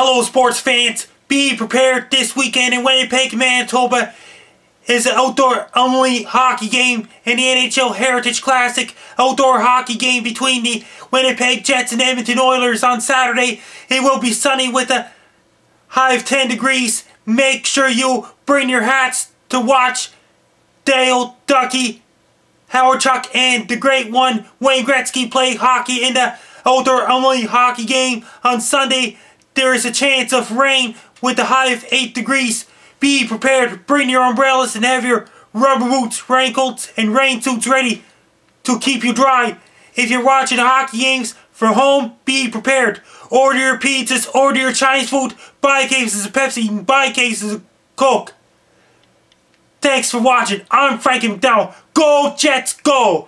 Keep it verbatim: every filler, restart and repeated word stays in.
Hello sports fans, be prepared this weekend in Winnipeg, Manitoba is an outdoor only hockey game in the N H L Heritage Classic. Outdoor hockey game between the Winnipeg Jets and Edmonton Oilers on Saturday. It will be sunny with a high of ten degrees. Make sure you bring your hats to watch Dale Ducky Howerchuk and The Great One Wayne Gretzky play hockey in the outdoor only hockey game on Sunday. There is a chance of rain with a high of eight degrees. Be prepared, bring your umbrellas and have your rubber boots, raincoats, and rain suits ready to keep you dry. If you're watching the hockey games from home, be prepared. Order your pizzas, order your Chinese food, buy cases of Pepsi, and buy cases of Coke. Thanks for watching. I'm Frankie MacDonald. Go Jets, go!